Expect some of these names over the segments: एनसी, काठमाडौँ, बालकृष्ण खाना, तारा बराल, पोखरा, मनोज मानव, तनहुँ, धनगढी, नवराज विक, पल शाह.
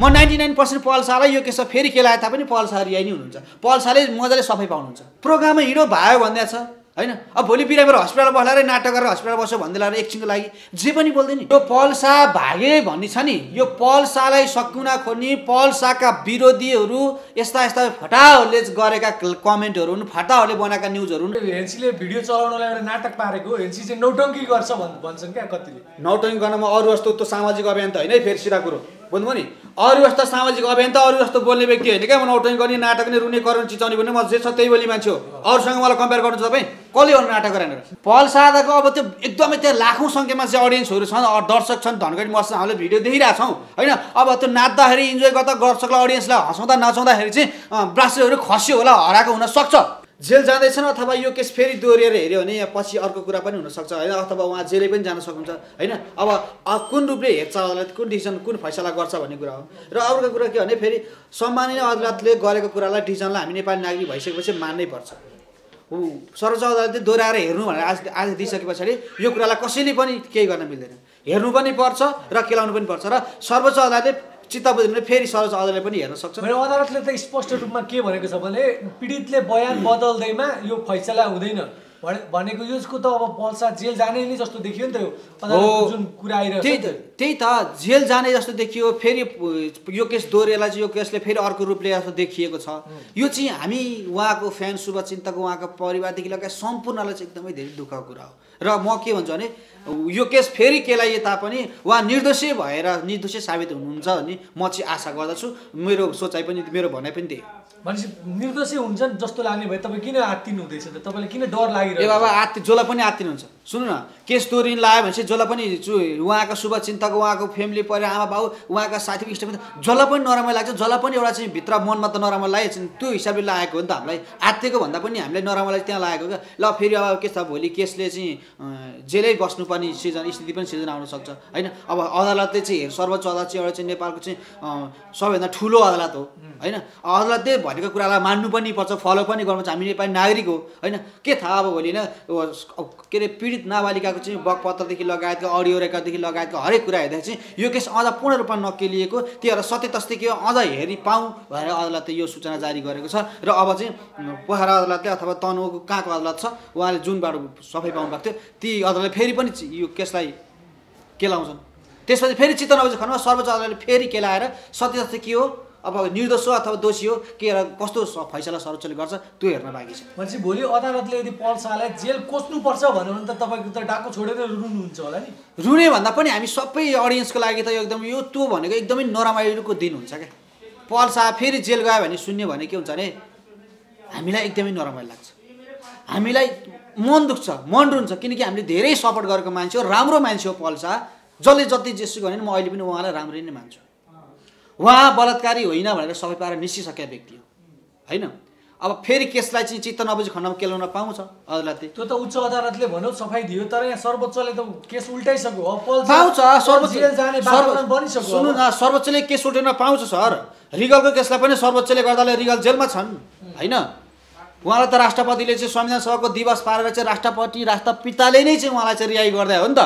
म 99% पल शाहलाई यो केस फेरि के लाए तापनि पल शाह रियाइ नै हुनुहुन्छ। पल शाहले मजाले सफाई पाउनुहुन्छ। प्रोग्राममा हिडो भयो भन्दैछ हैन। अब भोलि बिरामीर अस्पताल बस्लारे नाटक गरेर अस्पताल बस्यो भन्दैला र एकछिनको लागि जे पनि बोल्दैन। यो पल शाह भागे भन्ने छ नि, यो पल शाहलाई सकुना खोज्ने पल शाहका विरोधीहरु यस्ता यस्ता फटाहरूले गरेका कमेन्टहरु हुन्, फटाहरूले बनाएका न्यूजहरु हुन्। एनसीले भिडियो चलाउनलाई एउटा नाटक पारेको, एनसी चाहिँ नौटंकी गर्छ भन्छन् क्या कतिले। नौटंकी गर्न म अरु जस्तो त सामाजिक अभियान त हैन है, फेरि सिधा कुरा बुझ्नु नि, अरु जस्तो सामाजिक अभियान त अरु जस्तो बोल्ने व्यक्ति होइन क्या। म नौटंकी गर्ने, नाटक गर्ने, रुने करुण चिचाउने भन्ने म जे छ त्यही बोली मान्छे हो। अरूसँग मलाई कम्पेयर गर्नु तपाईँ कसले अरू नाटक गरेर। पल शाहको अब त्यो एकदमै त्यो लाखौं संख्यामा चाहिँ अडियन्सहरु छन्, दर्शक छन्, धनगढी मसँग हामीले भिडियो देखिरहेका छौँ हैन। अब त्यो नाच्दाखेरि इन्जोय गर्दा दर्शकलाई अडियन्सलाई हँसाउँदा नचाउँदाखेरि चाहिँ ब्रासहरू खस्यो होला, हराएको हुन सक्छ। जेल जाँदैछन् अथवा यो केस फेरि दोहोरिएर हेर्यो भने पछि अर्को कुरा पनि हुन सक्छ हैन, अथवा उहाँ जेलै पनि जान सक्नुहुन्छ हैन। अब कुन रूपले हेर्छ अदालत, कुन डिसिजन कुन फैसला गर्छ भन्ने कुरा हो। र अर्को कुरा के भने फेरि सम्माननीय अदालतले गरेको कुरालाई डिसिजनलाई हामी नेपाली नागरिक भइसकेपछि मान्नै पर्छ। सर्वोच्च अदालतले दोहोऱ्याएर हेर्नु भनेर आज दिइसके पछाडि यो कुरालाई कसैले पनि केही गर्न मिल्दैन, हेर्नु पनि पर्छ र केलाउनु पनि पर्छ। र सर्वोच्च अदालतले चित्त बुझ्ने फेरि सर्वोच्च अदालतले पनि हेर्न सक्छ। मेरो अदालतले त स्पष्ट रूपमा के भनेको छ भने पीडितले बयान बदल्दैमा यो फैसला हुँदैन भनेको। यसको त अब पल शाह जेल जाने नै जस्तो देखियो नि त यो अदालतको जुन कुरा आइरहेको छ। त्यही त जेल जाने जस्तो देखियो। फेरि यो केस दोहोरेलाई चाहिँ यो केसले फेरि अर्को रूपले जस्तो देखिएको छ। यो चाहिँ हामी उहाँको फ्यान शुभचिन्तक उहाँको परिवारदेखि लगायत सम्पूर्णलाई चाहिँ एकदमै धेरै दुःखको कुरा हो। र म के भन्छु भने यो केस फेरि केलाइए तापनि उहाँ निर्दोषी भएर निर्दोषी साबित हुनुहुन्छ भन्ने म चाहिँ आशा गर्दछु। मेरो सोचाइ पनि मेरो भनाइ पनि त्यही। भनेपछि निर्दोषी हुन्छन् जस्तो लाग्ने भयो, तपाईँ किन आत्तिनु हुँदैछ त? तपाईँलाई किन डर लागिरहेको? ए बाबा आत्ति जसलाई पनि आत्तिनुहुन्छ। सुन्नु न, केस तोरिन लायो भनेपछि जसलाई पनि उहाँका शुभचिन्तक उहाँको फ्यामिली परिवार आमा बाउ उहाँका साथी इष्ट जसलाई पनि नराम्रो लाग्छ, जसलाई पनि एउटा चाहिँ भित्र मनमा त नराम्रो लागेको छ त्यो हिसाबले लागेको हो नि त। हामीलाई आत्तिको भन्दा पनि हामीलाई नराम्रोलाई त्यहाँ लागेको क्या। ल फेरि अब के छ भोलि केसले चाहिँ जेलै बस्नुपर्ने स्थिति पनि सिर्जना आउन सक्छ हैन। अब अदालतले चाहिँ सर्वोच्च अदालत चाहिँ एउटा चाहिँ नेपालको चाहिँ सबैभन्दा ठुलो अदालत हो हैन। अदालतले भनेको कुरालाई मान्नु पनि पर्छ, फलो पनि गर्नुपर्छ। हामी नेपाली नागरिक हो हैन। के थाहा अब भोलि के अरे पीडित नाबालिकाको चाहिँ बकपत्रदेखि लगायतको अडियो रेकर्डदेखि लगायतको हरेक कुरा हेर्दा चाहिँ यो केस अझ पूर्ण रूपमा नकेलिएको, त्यही भएर सत्य तस्ते के अझ हेरि पाऊँ भनेर अदालतले यो सूचना जारी गरेको छ। र अब चाहिँ पोखरा अदालतले अथवा तनहुँको कहाँको अदालत छ उहाँले जुनबाट सफाई पाउनु भएको थियो ती अदालतले फेरि पनि यो केसलाई केलाउँछन्। त्यसपछि फेरि चित्त नबुझेको खण्डमा सर्वोच्च अदालतले फेरि केलाएर सत्य तस्ते के हो, अब निर्दोष हो अथवा दोषी हो, के कस्तो फैसला सर्वोच्चले गर्छ त्यो हेर्न बाँकी छ। भनेपछि भोलि अदालतले यदि पल शाहलाई जेल कोस्नुपर्छ भन्यो भने त तपाईँको त डाको छोडेर रुनुहुन्छ होला नि। रुने भन्दा पनि हामी सबै अडियन्सको लागि त एकदम यो त्यो भनेको एकदमै नरामाइलोको दिन हुन्छ क्या। पल शाह फेरि जेल गयो भने सुन्यो भने के हुन्छ भने हामीलाई एकदमै नरामाइलो लाग्छ, हामीलाई मन दुख्छ, मन रुन्छ। किनकि हामीले धेरै सपोर्ट गरेको मान्छे हो, राम्रो मान्छे हो पल शाह। जसले जति जेसुकै भने म अहिले पनि उहाँलाई राम्रै नै मान्छु। उहाँ बलात्कारी होइन भनेर सबै पारा निस्किसकेका व्यक्ति हो हैन। अब फेरि केसलाई चाहिँ चित्त नबुझी खण्डमा केलाउन पाउँछ अदालतले। त्यो त उच्च अदालतले भन्यो सफाई दियो, तर यहाँ सर्वोच्चले त केस उल्टाइसक्यो। अब पल पाउँछ सर्वोच्चले केस उल्टाउन पाउँछ। सर रिगलको केसलाई पनि सर्वोच्चले गर्दाले रिगल जेलमा छन् हैन। उहाँलाई त राष्ट्रपतिले चाहिँ संविधान सभाको दिवस पारेर चाहिँ राष्ट्रपति राष्ट्रपिताले नै चाहिँ उहाँलाई चाहिँ रिहाई गर्दै हो नि त।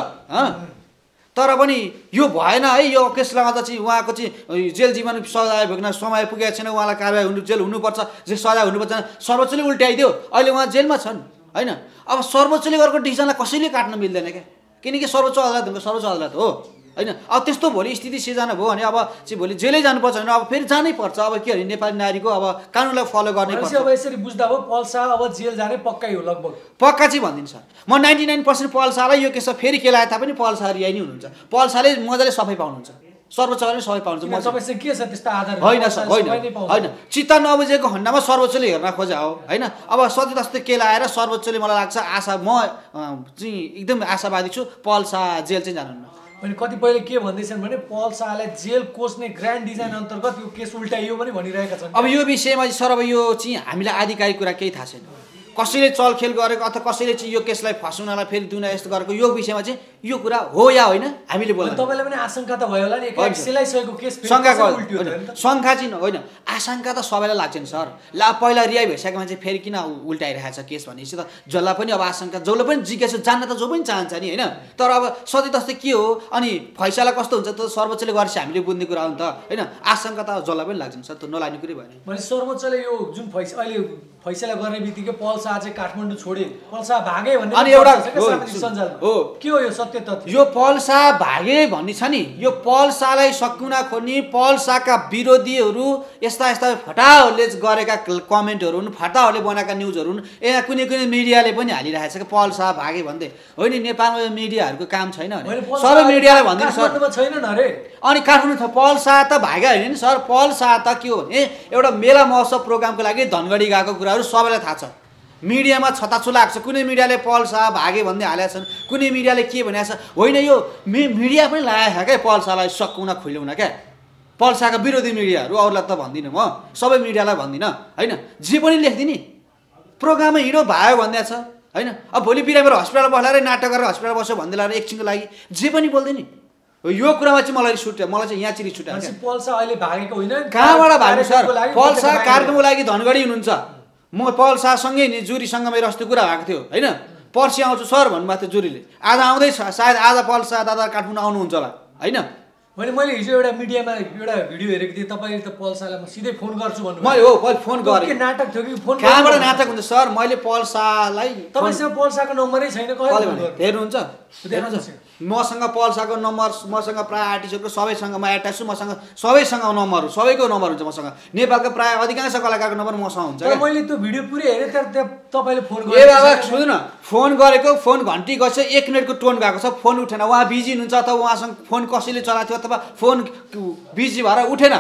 तर पनि यो भएन है। यो केसलाई अझ चाहिँ उहाँको चाहिँ जेल जीवन सजाय भोग्न समय पुगेको छैन, उहाँलाई कारबाही हुनु जेल हुनुपर्छ, जे सजाय हुनुपर्छ सर्वोच्चले उल्ट्याइदियो। अहिले उहाँ जेलमा छन् होइन। अब सर्वोच्चले गरेको डिसिजनलाई कसैले काट्न मिल्दैन क्या। किनकि सर्वोच्च अदालत भनेको सर्वोच्च अदालत हो हैन। अब त्यस्तो भोलि स्थिति सिर्जना भयो भने अब चाहिँ भोलि जेलै जानुपर्छ भने अब फेरि जानै पर्छ। अब के अरे नेपाली नारीको अब कानुनलाई फलो गर्ने पर्छ। अब यसरी बुझ्दा भयो पल शाह अब जेल जाने पक्कै हो, लगभग पक्का चाहिँ भनिदिन्छ। म 99% पल शाहलाई यो केस फेरि केलाए तापनि पल शाह रियाइ नै हुनुहुन्छ। पल शाहले मजाले सफाई पाउनुहुन्छ, सर्वोच्चले सफाई पाउनुहुन्छ। म तपाईसँग के छ त्यस्तो आधार होइन होइन। चित्त नबुझेको खण्डमा सर्वोच्चले हेर्न खोजा हो हैन। अब सत्य तस्ते केलाएर सर्वोच्चले मलाई लाग्छ आशा म चाहिँ एकदम आशावादी छु पल शाह जेल चाहिँ जानुहुन्न। अनि कतिपयले के भन्दैछन् भने पल शाहलाई जेल कोस्ने ग्रान्ड डिजाइन अन्तर्गत यो केस उल्टाइयो पनि भनिरहेका छन्। अब यो विषयमा सर अब यो चाहिँ हामीलाई आधिकारिक कुरा केही थाहा छैन। कसैले चलखेल गरेको अथवा कसैले चाहिँ यो केसलाई फसाउनलाई फेरि दुना यस्तो गरेको यो विषयमा चाहिँ यो कुरा हो या होइन हामीले बोल्नु तपाईलाई पनि आशंका त भयो होला नि एक सिलाइसकेको केस शंकाको उल्टी हो त शंका छैन होइन आशंका त सबैलाई लाग्छ नि सर ला पहिला रियाइ भइसक्यो मान्छे फेरि किन उल्टाइरहेछ केस भनेपछि त जल्ला पनि अब आशंका जौले पनि जिज्ञासा जान्न त जो पनि चाहन्छ नि हैन तर अब सधैं जस्तै के हो अनि फैसला कस्तो हुन्छ त सर्वोच्चले गर्छ हामीले बुझ्ने कुरा हो नि त हैन आशंका त जल्ला पनि लाग्छ नि सर त्यो नलाग्ने कुरा भएन भने सर्वोच्चले यो जुन फैसला अहिले फैसला गर्नेबित्तिकै पल शाह चाहिँ काठमाडौँ छोडे पल शाह भागे भन्ने अनि एउटा हो के हो यो सत्य तथ्य यो पल शाह भागे भन्ने छ नि यो पल शाहलाई सकुना खोज्ने पल शाहका विरोधीहरु यस्ता यस्ता फटाहरूले गरेका कमेन्टहरु हुन् फटाहरूले बनाएका न्यूजहरु हुन् यहाँ कुनै कुनै मिडियाले पनि हालिरहेछ के पल शाह भागे भन्दै होइन नेपालमा मिडियाहरुको काम छैन सबै मिडियाले भन्दैन सर छैन न रे अनि काठमाडौँ पल शाह त भागे हैन नि सर पल शाह त के हो भने एउटा मेला महोत्सव प्रोग्रामको लागि धनगढी गएको कुरा सबैलाई थाहा छ मिडियामा छताछु लाग्छ कुनै मिडियाले पल शाह भागे भन्दै हालेका छन् कुनै मिडियाले के भनेछ होइन यो मिडिया पनि लाएछ के पल शाहलाई सकुना खुल्युना के पल शाहका विरोधी मिडियाहरु अरूलाई त भन्दिन म सबै मिडियालाई भन्दिन हैन जे पनि लेख्दिनी प्रोग्राममा हिरो भयो भन्दै छ हैन अब भोलि बिरामीहरु अस्पतालमा बस्लारे नाटक गरेर अस्पतालमा बस्यो भन्दैलारे एकछिनको लागि जे पनि बोल्दिनी यो कुरामा चाहिँ मलाई रिस उठ्यो मलाई चाहिँ यहाँ चाहिँ रिस उठ्यो पल शाह अहिले भागेको होइन कहाँबाट भाग्यो सर पल शाह कार्यक्रमको लागि धनगढी हुनुहुन्छ म पल शाहसँगै नि जुरीसँग मेरो अस्ति कुरा भएको थियो हैन पर्सि आउँछु सर भन्नुभएको थियो जुरीले आज आउँदै छ सायद आज पल शाह दादा काठमाडौँ आउनुहुन्छ होला हैन मैले हिजो एउटा मिडियामा एउटा भिडियो हेरेको थिएँ तपाईले त पल शाहलाई म सिधै फोन गर्छु भन्नु मैले हो पहिले फोन गरे के नाटक थियो कि फोन कहाँबाट नाटक हुन्छ सर मैले पल शाहलाई तपाईसँग पल शाहको नम्बरै छैन कसले हेर्नुहुन्छ हेर्नुहुन्छ मसँग पल शाहको नम्बर मसँग प्राय आर्टिस्टहरुको सबैसँग म एट्याच छु मसँग सबैसँग नम्बर सबैको नम्बर हुन्छ मसँग नेपालको प्राय अधिकांश कलाकारको नम्बर मसँग हुन्छ तर मैले त्यो भिडियो पुरै हेरे तर तपाईले फोन गरे ए बाबा सुन्नु फोन गरेको फोन घण्टी गछ 1 मिनेटको टोन गएको छ फोन उठेन उहाँ बिजी हुनुहुन्छ अथवा उहाँसँग फोन कसैले चलाथ्यो अथवा फोन बिजी भएर उठेन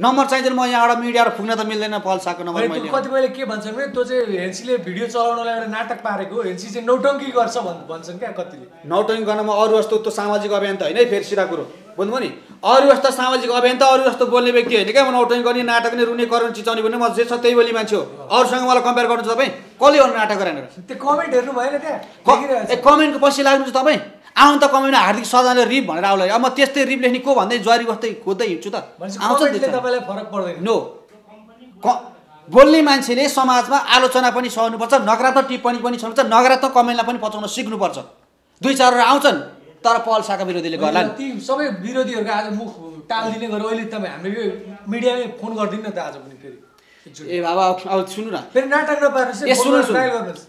नम्बर चाहिँदैन म यहाँ एउटा मिडियामा फुक्न त मिल्दैन पल शाहको नम्बर मैले कतिपयले के भन्छन् भने त्यो चाहिँ हेन्सीले भिडियो चलाउनलाई एउटा नाटक पारेको हेन्सी चाहिँ नौटङ्की गर्छ भन्छन् क्या कतिले नौटङ्की गर्न म अरु जस्तो त्यो सामाजिक अभियान त हैन है फेरि सिधा कुरो बुझ्नु नि अरु जस्तो सामाजिक अभियान त अरु जस्तो बोल्ने व्यक्ति होइन क्या म नौटङ्की गर्ने नाटक नै रुने करुण चिचाउने भन्ने म जे छ त्यही बोली मान्छे हो अरूसँग मलाई कम्पेयर गर्नु तपाईँ कसले अरू नाटक गरेन त्यो कमेन्ट हेर्नु भएन त्यहाँ ए कमेन्टको पछि लाग्नुहुन्छ तपाईँ आउँ त कमेन्टमा हार्दिक सजाले रिप भनेर आउला अब म त्यस्तै रिप लेख्ने को भन्दै ज्वारी बस्दै खोज्दै हिँड्छु त आउँछ तपाईलाई फरक पर्दैन नो बोल्ने मान्छेले समाजमा आलोचना पनि सहनुपर्छ नकारात्मक टिप्पणी पनि सहनुपर्छ नकारात्मक कमेन्टलाई पनि पचाउन सिक्नुपर्छ दुई चारवटा आउँछन् तर पल शाहका विरोधीले गर्ला ती सबै विरोधीहरुको आज मुख टाल्दिने गरे अहिले तपाई हामीले यो मिडियामै फोन गर्दिन त आज पनि फेरि ए बाबा अब सुन्नु न फेरि नाटक नपार्नुस् ए सुन्नु ट्रायल गर्नुस्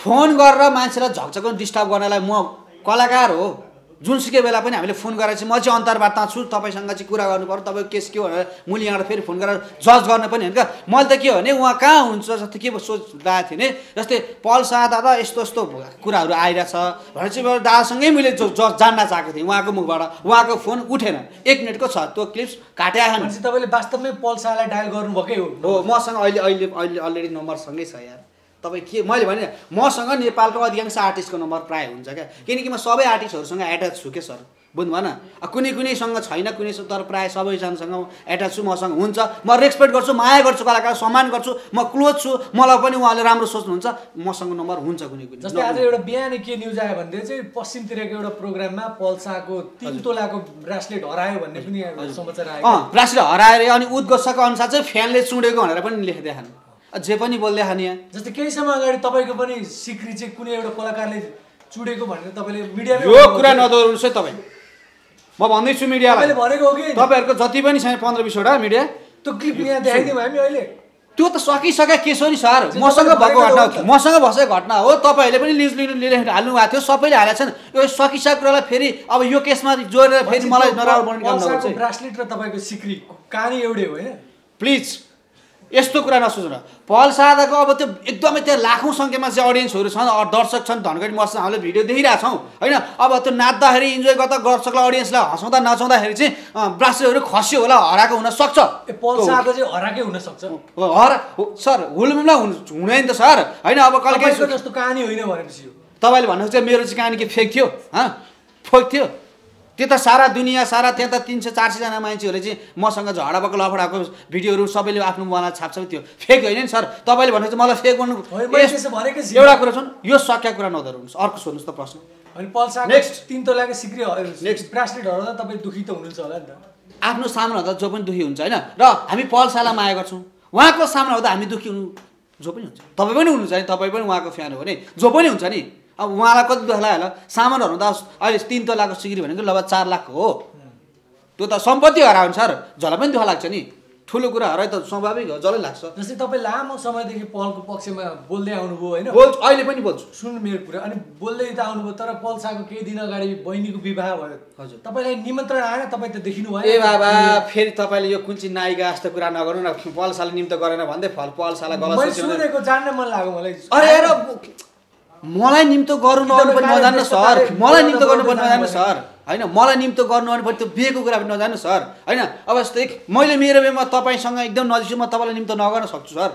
फोन गरेर मान्छेलाई झकझकाउन डिस्टर्ब गर्नलाई म कलाकार हो जुनसुकै बेला पनि हामीले फोन गरेर चाहिँ म चाहिँ अन्तर्वार्ता छु तपाईसँग चाहिँ कुरा गर्नु पर्यो तपाईको केस के हो भनेर मैले यहाँबाट फेरि फोन गरेर जज गर्न पनि होइन क्या मैले त के हो भने उहाँ कहाँ हुन्छ जस्तो के सोचिरहेको थिएँ भने जस्तै पल शाह दादा यस्तो यस्तो कुराहरू आइरहेछ भनेर चाहिँ दादासँगै मैले जान्न चाहेको थिएँ उहाँको मुखबाट उहाँको फोन उठेन एक मिनटको छ त्यो क्लिप्स काट्या आएन भने तपाईँले वास्तवमै पल शाहलाई डायल गर्नुभएकै हो मसँग अहिले अहिले अहिले अलरेडी नम्बरसँगै छ यार तब के मैं भने मसँग नेपालको अधिकांश आर्टिस्टको नम्बर प्राय हुन्छ क्या क्योंकि मैं सब आर्टिस्टहरुसँग एट्याच छु के सर बुझ्नु भएन कुनै कुनैसँग छैन कुनै तर प्राय सबैजनासँग एट्याच छु मसँग हुन्छ म रेस्पेक्ट गर्छु माया गर्छु कलाकार सम्मान गर्छु म क्लोज छु मलाई पनि उहाँले राम्रो सोच्नुहुन्छ मसँग नम्बर हुन्छ कुनै कुनै जस्तै आज एउटा बिहान के न्यूज आयो भन्दै चाहिँ पश्चिमतिरको एउटा प्रोग्राममा पल शाहको 3 तोलाको ब्रेसलेट हरायो भन्ने पनि समाचार आयो ब्रेसलेट हराएर अनि उद्घोषको अनुसार चाहिँ फ्यानले चुडेको भनेर पनि लेख्दैछन् जे पनि बोल्दै खाने यहाँ जस्तै केही समय अगाडि तपाईको पनि सिक्री चाहिँ कुनै एउटा कलाकारले चुडेको भनेर तपाईले मिडियामा यो कुरा नदोहोर्नुहोस् है तपाई म भन्दै छु मिडियालाई मैले भनेको हो कि तपाईहरुको जति पनि छैन 15-20 वटा मिडिया त्यो क्लिप यहाँ देखाइदियौ हामी अहिले त्यो त सकिसक्या केस हो नि सर मसँग भएको घटना हो मसँग बसेको घटना हो तपाईहरुले पनि न्यूज लिएर हाल्नु भएको थियो सबैले हालेका छन् यो सकिसक्या कुरालाई फेरि अब यो केसमा जोडेर फेरि मलाई नराम्रो बनाउने काम नगर्नु ब्रेसलेट र तपाईको सिक्री कहानी एउटै हो हैन प्लिज यस्तो कुरा नसोच्नु पल शाह दादाको अब त्यो एकदमै त्यहाँ लाखौं संख्यामा चाहिँ अडियन्सहरु छन् दर्शक छन् धनगढी मसँग हामीले भिडियो देखिरा छौं हैन अब त्यो नाच्दाखेरि इन्जोय गर्दा दर्शकलाई अडियन्सलाई हसाउँदा नचाउँदाखेरि चाहिँ ब्रेसलेटहरु खस्यो होला हराएको हुन सक्छ ए पल शाहको चाहिँ हराकै हुन सक्छ हरा सर हुलमुला हुँदैन त सर हैन अब कलकै जस्तो कहानी होइन भनेपछि यो तपाईले भन्नुहुन्छ मेरो चाहिँ कहानी के फेक थियो ह फेक थियो त्यो त सारा दुनिया सारा त्यहाँ त 300-400 जना मान्छेहरुले चाहिँ मसँग झगडाको लफडाको भिडियोहरु सबैले आफ्नो मोबाइलमा छाप्छ त्यो फेक होइन नि सर तपाईले भन्नुहुन्छ मलाई फेक भन्नु एउटा कुरा सुन यो सक्या कुरा नदोर्नुहोस् अर्को सोध्नुहोस् त प्रश्न अनि अब उहाँलाई कति दुःख लाग्यो होला सामानहरु त अहिले 3 तोलाको सिग्री भनेको लगभग 4 लाख हो त्यो त सम्पत्ति हराउन सर जला पनि दुःख लाग्छ नि ठूलो कुरा हराए त स्वाभाविक हो जलै लाग्छ जस्तै तपाई लामो समयदेखि पलको पक्षमा बोल्दै आउनुभयो हैन बोल्छु अहिले पनि बोल्छु सुन्नु मेरो कुरा अनि बोल्दै त आउनुभयो तर पल शाहको केही दिन अगाडि बहिनीको विवाह भयो हजुर तपाईलाई निमन्त्रण आएन तपाई त देखिनु भयो ए बाबा फेरि तपाईले यो कुनची नायिका जस्तो कुरा नगर्नु न पल शाहले निम्त गरेन भन्दै पल शाहलाई गलत सोच्नु मैले सुनेको जान्न मन लाग्यो मलाई अरे र मलाई निम्तो गर्नु नआउनु पनि नजान्नु सर मलाई निम्तो गर्नु पनि नजान्नु सर हैन मलाई निम्तो गर्नु अनि पनि त्यो बिहेको कुरा पनि नजान्नु सर हैन अब जस्तै मैले मेरो बेमा तपाईसँग एकदम नजिक छु म तपाईलाई निम्तो नगर्न सक्छु सर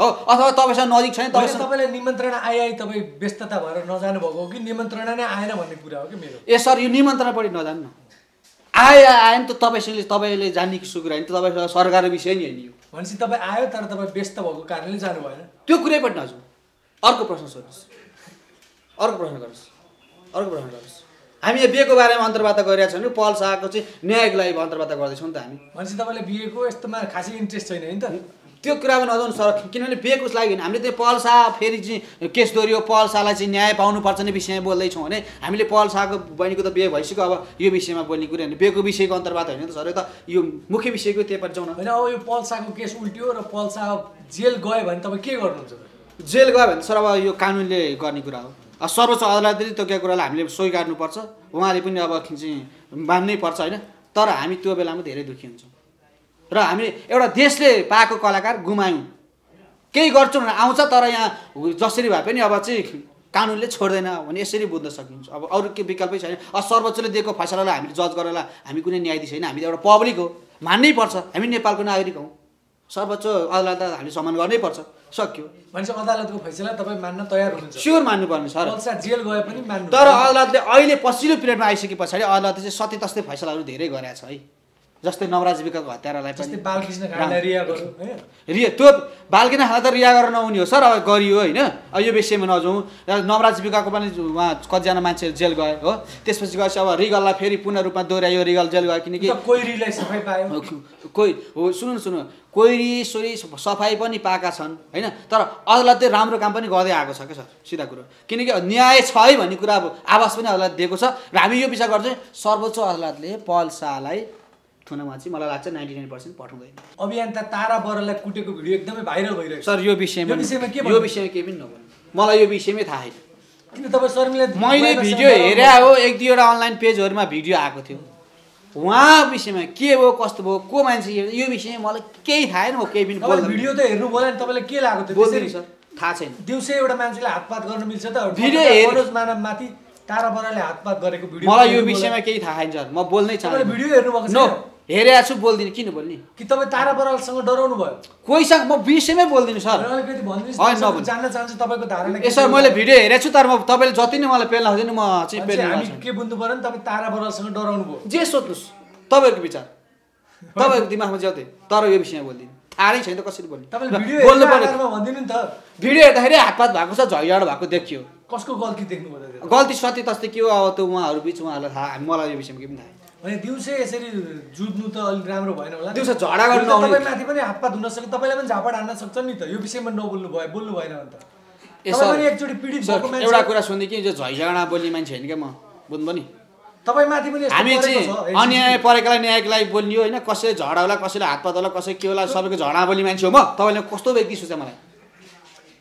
हो अथवा तपाईसँग नजिक छैन तपाईलाई निमन्त्रणा आइ तपाई व्यस्तता भएर नजानु भएको कि निमन्त्रणा नै आएन भन्ने कुरा हो के मेरो ए सर यो निमन्त्रणा पनि नजान्नु आएन त तपाईले जान्ने किसिमको कुरा हैन त तपाईसँग सरकारको विषय नि हैन यो भनेपछि तपाई आयो तर तपाई व्यस्त भएको कारणले जानु भएन त्यो कुरै पनि नजान्नु अर्को प्रश्न सोध्छु अर्को प्रश्न गर्नुस् हामी यो बिहेको बारेमा अन्तर्वार्ता गरिरहेका छौं नि पल शाहको चाहिँ न्यायको लागि अन्तर्वार्ता गर्दै छौं नि त हामी भनेपछि तपाईले बिहेको यस्तोमा खासै इन्ट्रेस्ट छैन हैन त त्यो कुरामा नजाउनु सर किनभने बिहेको लागि हामीले चाहिँ पल शाह फेरि चाहिँ केस दोर्यो पल शाहलाई चाहिँ न्याय पाउनु पर्छ नि विषयमा बोल्दै छौं भने हामीले पल शाहको बहिनीको त बिहे भइसक्यो अब यो विषयमा बोल्ने कुरा हैन बिहेको विषयको अन्तर्वार्ता हैन त सर त यो मुख्य विषयको त्यतै जाउँ न हैन अब यो पल शाहको केस उल्टियो र पल शाह जेल गयो भने तपाई के गर्नुहुन्छ जेल गयो भने सर अब यो कानुनले गर्ने कुरा हो सर्वोच्च अदालतले त्यो के कुरालाई हामीले स्वीकार्नु पर्छ उहाँले पनि अब चाहिँ मान्नै पर्छ हैन तर हामी त्यो बेलामा धेरै दुखी हुन्छौं र हामीले एउटा देशले पाएको कलाकार गुमायौं केही गर्छौं आउँछ तर यहाँ जसरी भए पनि अब चाहिँ कानुनले छोड्दैन भने यसरी बुझ्न सकिन्छ अब अरू के विकल्पै छैन सर्वोच्चले दिएको फैसलालाई हामीले जज गरेला हामी कुनै न्यायाधीश हैन हामी एउटा पब्लिक हो मान्नै पर्छ हामी नेपालको नागरिक हौं सर्वोच्च अदालत हामीले सम्मान गर्नै पर्छ सक्यो भनेपछि अदालतको फैसला तपाई मान्न तयार हुनुहुन्छ स्योर मान्नु पर्ने सर पल शाह जेल गए पनि मान्नु तर अदालतले अहिले पछिल्लो पिरियडमा आइसकेपछि अदालतले चाहिँ सत्य तस्ते फैसलाहरू धेरै गरेका छ है जस्तै नवराज विकको हत्यारालाई पनि जस्तै बालकृष्ण खानालाई रिहा गर्नु हैन रिहा त्यो बालकृष्ण खाना त रिहा गर्न नहुने हो सर अब गरियो हैन अब यो विषयमा नजाउँ नवराज विकको पनि वहाँ कतिजना मान्छे जेल गए हो त्यसपछि गएछ अब रिगललाई फेरि पुनः रूपमा दोहोर्यायो रिगल जेल गयो किनकि कोइरीलाई सफाई पायो कोइ हो सुन्नु कोइरी सोरी सफाई पनि पाएका छन् हैन तर अदालतले राम्रो काम पनि गर्दै आएको छ के सर सिधा कुरा किनकि न्याय छ है भन्ने कुरा अब आवाज पनि अदालतले दिएको छ र हामी यो विचार गर्छौं सर्वोच्च अदालतले पल शाहलाई थुनामा चाहिँ मलाई लाग्छ 99% पठाउँदैन अभियान्ता तारा बरललाई कुटेको भिडियो एकदमै भाइरल भइरहेको छ सर यो विषयमा के पनि नभन्नु मलाई यो विषयमै थाहा छैन किन तपाई शर्मिला मैले भिडियो हेरे हो एक दुईवटा अनलाइन पेजहरुमा भिडियो आएको थियो वहाँ विषयमा के हो कस्तो भयो को मान्छे यो विषयमा मलाई केही थाहा छैन म केही पनि बोल्दिन भिडियो त हेर्नु होला नि तपाईलाई के लाग्यो त त्यसरी सर थाहा छैन दिउँसै एउटा मान्छेले हातपात गर्न मिल्छ त भिडियो मनोज मानवमाथि तारा बरलले हातपात गरेको भिडियो मलाई यो विषयमा केही थाहा छैन सर म बोल्नै चाहन्छु भिडियो हेर्नु भएको छैन हेरेया छु बोल्दिन किन बोल्ने कि तपाई तारा बरलसँग डराउनु भयो कोहीसँग म विषयमै बोल्दिन सर अलिकति भन्दिनु जान्न चाहन्छु तपाईको धारणा के सर मैले भिडियो हेरेया छु तर म तपाईले जति नै मलाई पेल नहुदिनु म चाहिँ पेल हामी के बुझ्नु पर्यो नि तपाई तारा बरलसँग डराउनु भयो जे सोच्नुस् तपाईको विचार तपाईको दिमागमा ज्यादै तर यो विषयमा बोल्दिन थाहै छैन त कसरी बोल्ने तपाईले भिडियो बोल्नु पर्यो भन्दिनु नि त भिडियो हेर्दाखेरि हातपात भएको छ झगडा भएको देखियो कसको गल्ती देख्नु भयो गल्ती सत्य तस्ते के हो अब त उहाँहरु बीच उहाँहरुलाई थाहा मलाई यो विषयमा के पनि थाहा अनि दिउँसै यसरी जुद्नु त अलि राम्रो भएन होला दिउँसै झगडा गर्न आउने तपाईमाथि पनि हातपात हुन सक्छ तपाईलाई पनि झापड हान्न सक्छ नि त यो विषयमा नबोल्नु भयो बोल्नु भएन भने त यसरी पनि एकचोटी पीडित भएको मान्छे एउटा कुरा सुन्दै कि यो झगडा बोल्ने मान्छे हैन के म बुझ्नु नि तपाईमाथि पनि हामी चाहिँ अन्याय परेकालाई न्यायको लागि बोल्ने हो हैन कसैले झगडा होला कसैले हातपात होला कसैले के होला सबैको झगडा बोल्ने मान्छे हो म तपाईले कस्तो व्यक्ति सोचे मलाई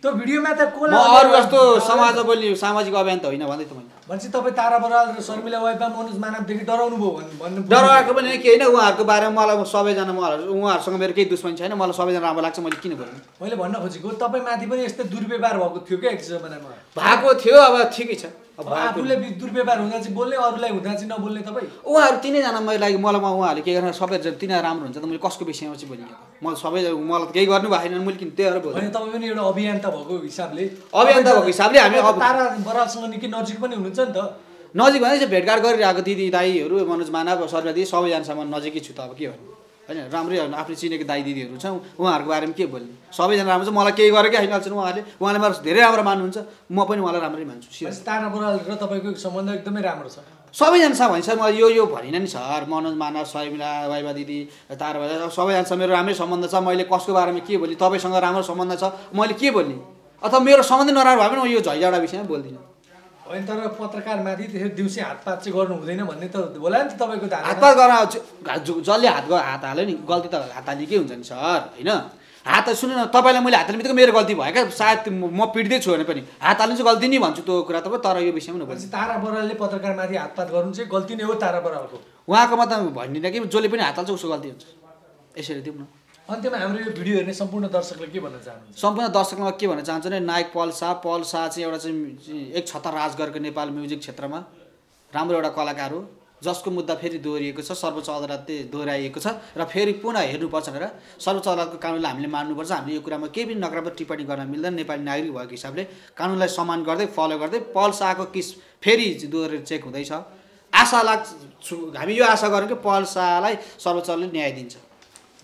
त्यो भिडियोमा त कोला म अरु जस्तो समाज बोल्ने सामाजिक अभियान त होइन भन्दै त मैले भन्छ तपाई तारा बराल र शर्मिला वाइफा मनोज मानव देखि डराउनु भयो भन्नु डराएको पनि के हैन उहाँहरुको बारेमा मलाई सबैजना उहाँहरुसँग मेरो केही दुश्मनी छैन मलाई सबैजना राम्रो लाग्छ मैले किन भन्नु मैले भन्न खोजेको तपाईमाथि पनि यस्तै दुर्व्यवहार भएको थियो के एक जमानामा भएको थियो अब ठिकै छ अब आफूले दुर्व्यवहार हुँदा चाहिँ बोल्ने अरूलाई हुँदा चाहिँ नबोल्ने तपाई उहाँहरु तिनै जना मेरो लागि मलाई उहाँहरुले के गर्न सबै तिनै राम्रो हुन्छ त मैले कसको विषयमा चाहिँ बोल्ने म सबै मलाई केही गर्नु भएन मैले किन त्यही भएर भने तपाई पनि एउटा अभियान्ता भएको हिसाबले हामी अब तारा बरालसँग निकै नजिक पनि हुनुहुन्छ नि त नजिक भने चाहिँ भेटघाट गरिरहेको दिदी दाईहरु मनोज मानव सर्वजी सबैजनासम्म नजिकै छु त अब के भन्नु हैन राम्रै हैन आफ्नो चिनेको दाइ दिदीहरु छ उहाँहरुको बारेमा के बोल्ने सबैजना राम्रो छ मलाई केही गरेकै हैन अल्छन् उहाँहरुले उहाँले मलाई धेरै राम्रो मान्नुहुन्छ म पनि उहाँलाई राम्रै मान्छु सिर्फ तारा बराल र तपाईको सम्बन्ध एकदमै राम्रो छ सबैजना छ भन्छ म यो भनिन नि सर मनोज मानव सयमिला वाइबा दिदी तारा बराल सबैजना मेरो राम्रै सम्बन्ध छ मैले कसको बारेमा के बोल्ने तपाईसँग राम्रो सम्बन्ध छ मैले के बोल्ने अथवा मेरो सम्बन्ध नराम्रो भए पनि म यो झैझगडा विषयमा बोल्दिन अनि तर पत्रकारमाथि त्यसरी दिउँसै हातपात चाहिँ गर्नु हुँदैन भन्ने त होला नि त तपाईको धारणा हातपात गर्न जसले हात हाल्यो नि गल्ती त हात हालेकै हुन्छ नि सर हैन हात सुन्नु न तपाईलाई मैले हात हाल्नेबित्तिकै मेरो गल्ती भएका सायद म पिट्दै छु भने पनि हात हाल्नु चाहिँ गल्ती नि भन्छु त्यो कुरा तपाईँ तर यो विषयमा नभन्छ तारा बरालले पत्रकारमाथि हातपात गर्नु चाहिँ गल्ती नै हो तारा बरालको उहाँको मत भन्दिनँ कि जसले पनि हात हाल्छ उसको गल्ती हुन्छ यसरी दिउँ न अन्त्यमा हाम्रो यो भिडियो हेर्ने सम्पूर्ण दर्शकले के भन्न चाहनुहुन्छ सम्पूर्ण दर्शकलाई के भन्न चाहन्छु भने नायक पल शाह चाहिँ एउटा चाहिँ एक छता राज गरेको नेपाल म्युजिक क्षेत्रमा राम्रो एउटा कलाकार हो जसको मुद्दा फेरि दोहोरिएको छ सर्वोच्च अदालतले दोहोराइएको छ र फेरि पुनः हेर्नुपर्छ भनेर सर्वोच्च अदालतको कानुनलाई हामीले मान्नुपर्छ हामीले यो कुरामा केही पनि नकारात्मक टिप्पणी गर्न मिल्दैन नेपाली नागरिक भएको हिसाबले कानुनलाई सम्मान गर्दै फलो गर्दै पल शाहको केस फेरि दोहोरेर चेक हुँदैछ आशा लाग्छ हामी यो आशा गरौँ कि पल शाहलाई सर्वोच्चले न्याय दिन्छ